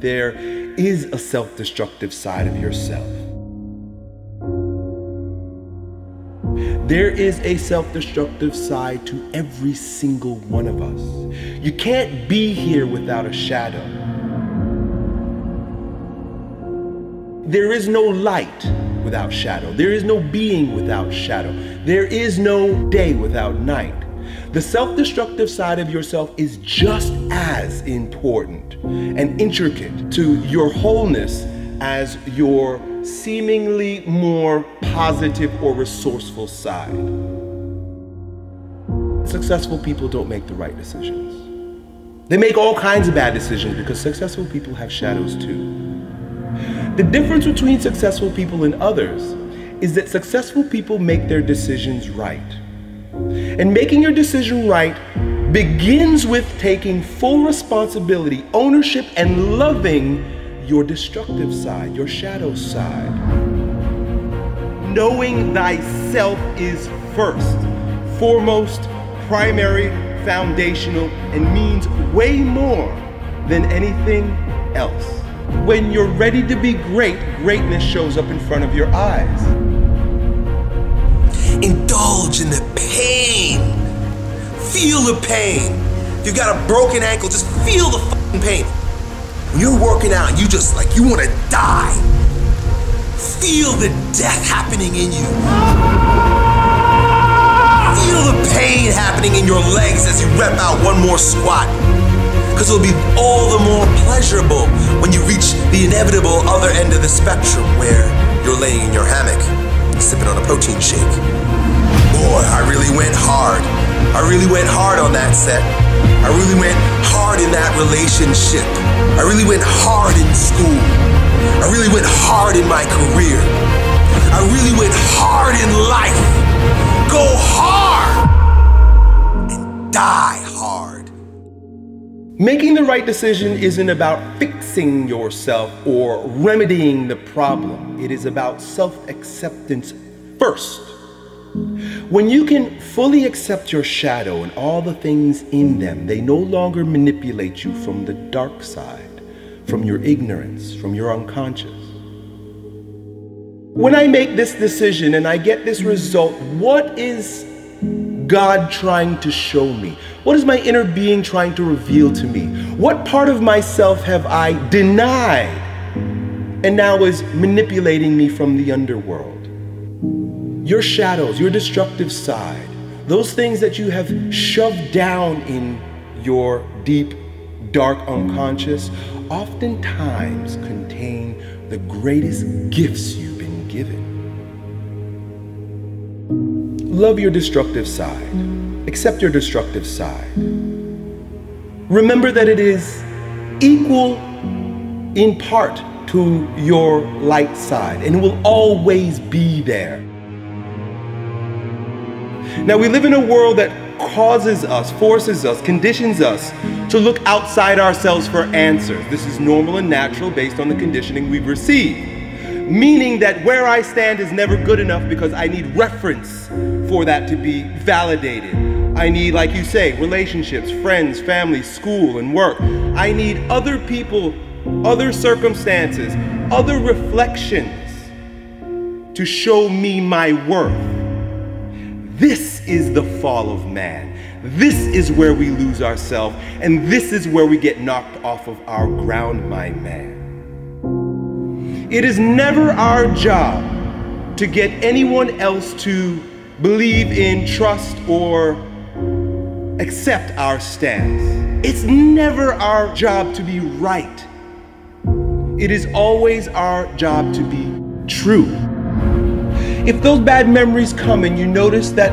There is a self-destructive side of yourself. There is a self-destructive side to every single one of us. You can't be here without a shadow. There is no light without shadow. There is no being without shadow. There is no day without night. The self-destructive side of yourself is just as important and intricate to your wholeness as your seemingly more positive or resourceful side. Successful people don't make the right decisions. They make all kinds of bad decisions because successful people have shadows too. The difference between successful people and others is that successful people make their decisions right. And making your decision right begins with taking full responsibility, ownership, and loving your destructive side, your shadow side. Knowing thyself is first, foremost, primary, foundational, and means way more than anything else. When you're ready to be great, greatness shows up in front of your eyes. Indulge in the pain. Feel the pain. If you got a broken ankle, just feel the fucking pain. When you're working out and you just like, you want to die. Feel the death happening in you. Feel the pain happening in your legs as you rep out one more squat. Because it'll be all the more pleasurable when you reach the inevitable other end of the spectrum where you're laying in your hammock, sipping on a protein shake. Boy, I really went hard. I really went hard on that set. I really went hard in that relationship. I really went hard in school. I really went hard in my career. I really went hard in life. Go hard and die hard. Making the right decision isn't about fixing yourself or remedying the problem. It is about self-acceptance first. When you can fully accept your shadow and all the things in them, they no longer manipulate you from the dark side, from your ignorance, from your unconscious. When I make this decision and I get this result, what is God trying to show me? What is my inner being trying to reveal to me? What part of myself have I denied and now is manipulating me from the underworld? Your shadows, your destructive side, those things that you have shoved down in your deep, dark unconscious, oftentimes contain the greatest gifts you've been given. Love your destructive side. Accept your destructive side. Remember that it is equal in part to your light side, and it will always be there. Now, we live in a world that causes us, forces us, conditions us to look outside ourselves for answers. This is normal and natural based on the conditioning we've received. Meaning that where I stand is never good enough because I need reference for that to be validated. I need, like you say, relationships, friends, family, school, and work. I need other people, other circumstances, other reflections to show me my worth. This is the fall of man. This is where we lose ourselves, and this is where we get knocked off of our ground, my man. It is never our job to get anyone else to believe in, trust, or accept our stance. It's never our job to be right. It is always our job to be true. If those bad memories come and you notice that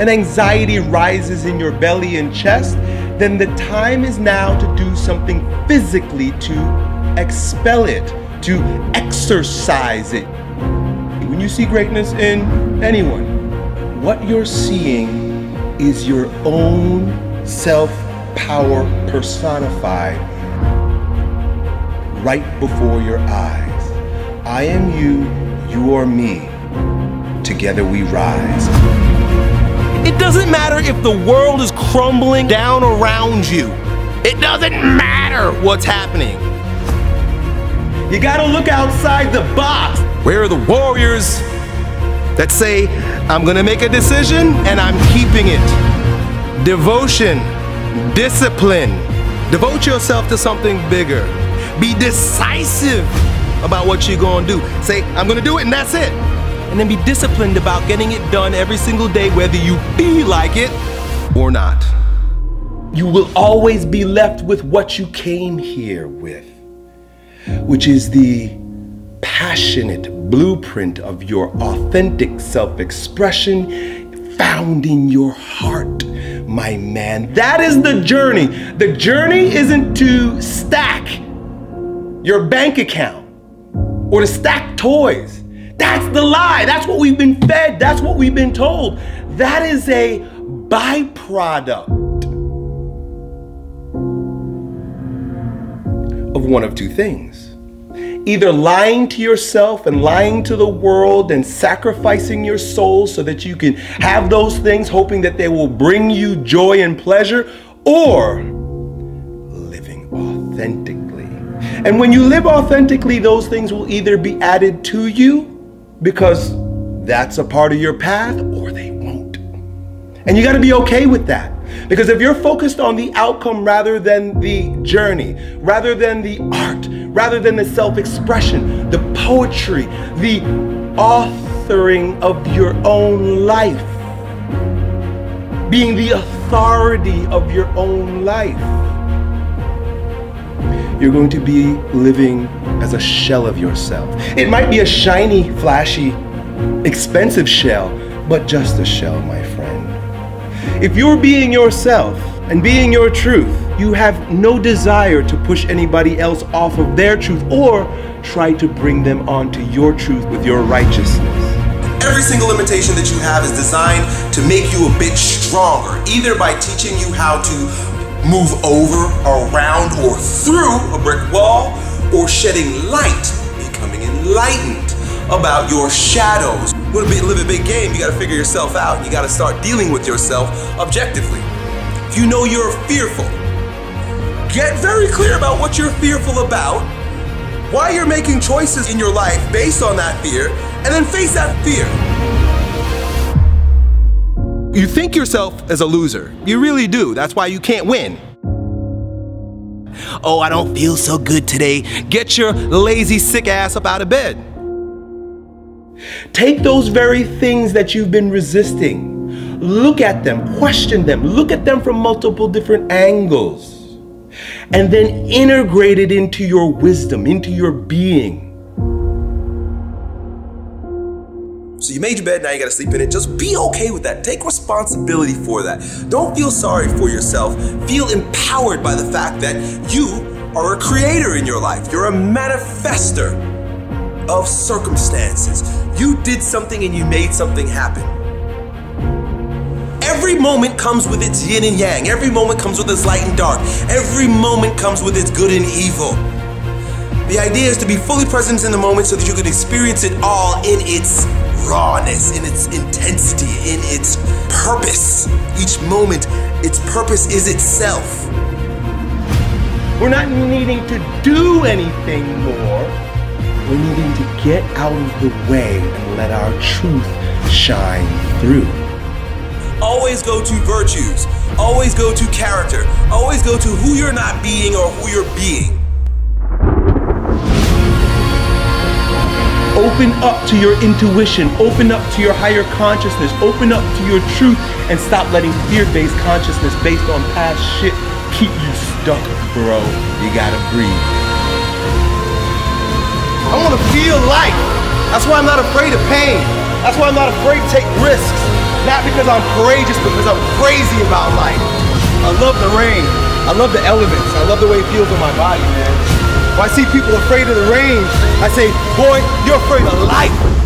an anxiety rises in your belly and chest, then the time is now to do something physically to expel it, to exercise it. When you see greatness in anyone, what you're seeing is your own self-power personified right before your eyes. I am you, you are me. Together we rise. It doesn't matter if the world is crumbling down around you. It doesn't matter what's happening. You gotta look outside the box. Where are the warriors that say, I'm gonna make a decision and I'm keeping it? Devotion, discipline. Devote yourself to something bigger. Be decisive about what you're gonna do. Say, I'm gonna do it and that's it. And then be disciplined about getting it done every single day, whether you feel like it or not. You will always be left with what you came here with, which is the passionate blueprint of your authentic self-expression found in your heart, my man. That is the journey. The journey isn't to stack your bank account or to stack toys. That's the lie. That's what we've been fed. That's what we've been told. That is a byproduct of one of two things. Either lying to yourself and lying to the world and sacrificing your soul so that you can have those things, hoping that they will bring you joy and pleasure, or living authentically. And when you live authentically, those things will either be added to you because that's a part of your path, or they won't. And you gotta be okay with that. Because if you're focused on the outcome rather than the journey, rather than the art, rather than the self-expression, the poetry, the authoring of your own life, being the authority of your own life, you're going to be living as a shell of yourself. It might be a shiny, flashy, expensive shell, but just a shell, my friend. If you're being yourself and being your truth, you have no desire to push anybody else off of their truth or try to bring them onto your truth with your righteousness. Every single limitation that you have is designed to make you a bit stronger, either by teaching you how to move over, around, or through a brick wall, or shedding light, becoming enlightened about your shadows. We're gonna live a big game. You gotta figure yourself out, and you gotta start dealing with yourself objectively. If you know you're fearful, get very clear about what you're fearful about, why you're making choices in your life based on that fear, and then face that fear. You think yourself as a loser. You really do. That's why you can't win. Oh, I don't feel so good today. Get your lazy, sick ass up out of bed. Take those very things that you've been resisting, look at them, question them, look at them from multiple different angles, and then integrate it into your wisdom, into your being. So you made your bed, now you gotta sleep in it. Just be okay with that. Take responsibility for that. Don't feel sorry for yourself. Feel empowered by the fact that you are a creator in your life. You're a manifester of circumstances. You did something and you made something happen. Every moment comes with its yin and yang. Every moment comes with its light and dark. Every moment comes with its good and evil. The idea is to be fully present in the moment so that you can experience it all in its rawness, in its intensity, in its purpose. Each moment, its purpose is itself. We're not needing to do anything more. We're needing to get out of the way and let our truth shine through. Always go to virtues. Always go to character. Always go to who you're not being or who you're being. Open up to your intuition. Open up to your higher consciousness. Open up to your truth and stop letting fear-based consciousness based on past shit keep you stuck, bro. You gotta breathe. I want to feel life. That's why I'm not afraid of pain. That's why I'm not afraid to take risks. Not because I'm courageous, because I'm crazy about life. I love the rain. I love the elements. I love the way it feels in my body, man. When I see people afraid of the rain, I say, boy, you're afraid of life.